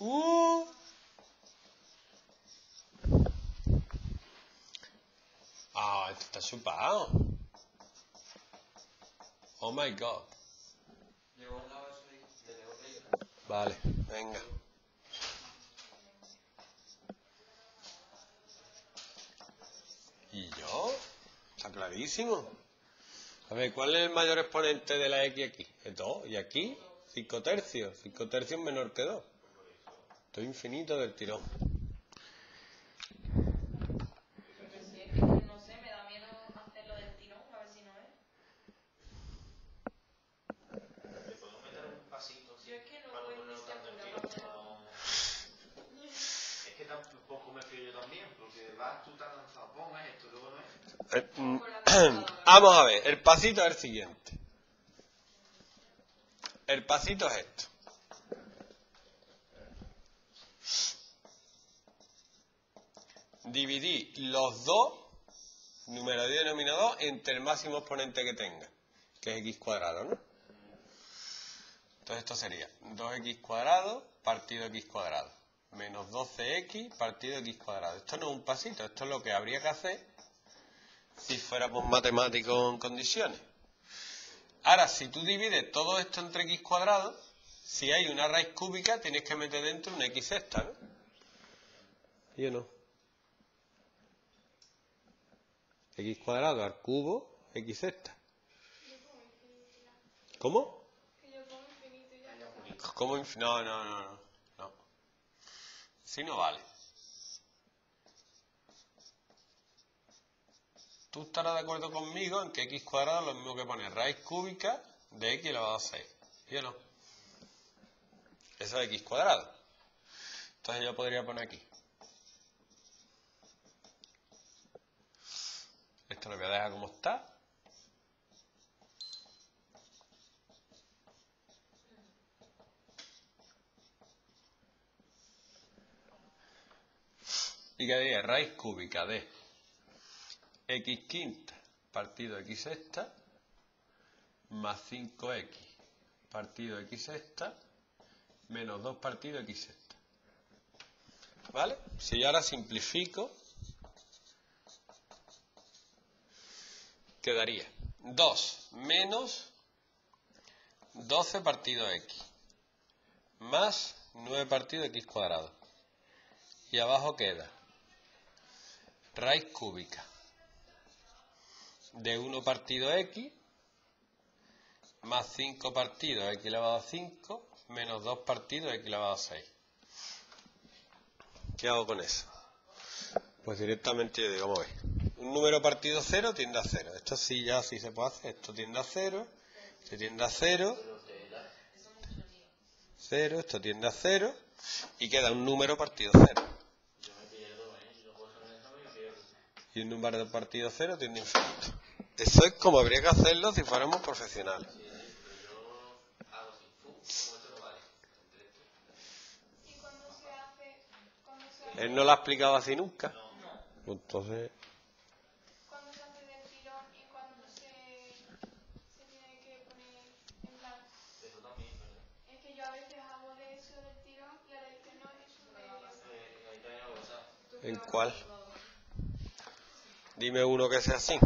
Ah, esto está chupado. Oh my god. Vale, venga. ¿Y yo? Está clarísimo. A ver, ¿cuál es el mayor exponente de la X aquí? Es 2. ¿Y aquí? 5 tercios. 5 tercios menor que 2. Esto es infinito del tirón. No sé, me da miedo hacerlo del tirón, a ver si no es. ¿Te puedo meter un pasito? Yo es que no puedo meter. Es que tampoco me fío yo también, porque vas tú tan lanzado. Pon esto, luego no es. Vamos a ver, el pasito es el siguiente. El pasito es esto. Dividí los dos, numerador y denominador, entre el máximo exponente que tenga, que es x cuadrado, ¿no? Entonces esto sería 2x cuadrado partido x cuadrado, menos 12x partido x cuadrado. Esto no es un pasito, esto es lo que habría que hacer si fuéramos matemáticos en condiciones. Ahora, si tú divides todo esto entre x cuadrado, si hay una raíz cúbica, tienes que meter dentro una x sexta, ¿no? Yo no. X cuadrado al cubo, x sexta. ¿Cómo? Que yo pongo infinito y ya no. ¿Cómo infinito? No. Si no vale. Tú estarás de acuerdo conmigo en que x cuadrado es lo mismo que poner raíz cúbica de x elevado a 6. ¿Sí o no? Eso es x cuadrado. Entonces yo podría poner aquí. Esto lo voy a dejar como está. Y quedaría raíz cúbica de x quinta partido x sexta más 5x partido x sexta menos 2 partido x sexta. ¿Vale? Si yo ahora simplifico, quedaría 2 menos 12 partido x más 9 partido x cuadrado. Y abajo queda raíz cúbica de 1 partido x más 5 partido x elevado a 5 menos 2 partido x elevado a 6. ¿Qué hago con eso? Pues directamente yo digo, vamos a ver. Un número partido 0 tiende a 0. Esto sí, ya sí se puede hacer. Esto tiende a 0. Esto tiende a 0. 0. Esto tiende a 0. Y queda un número partido 0. Y un número partido 0 tiende a infinito. Eso es como habría que hacerlo si fuéramos profesionales. Él no lo ha explicado así nunca. Entonces... ¿En cuál? Dime uno que sea así.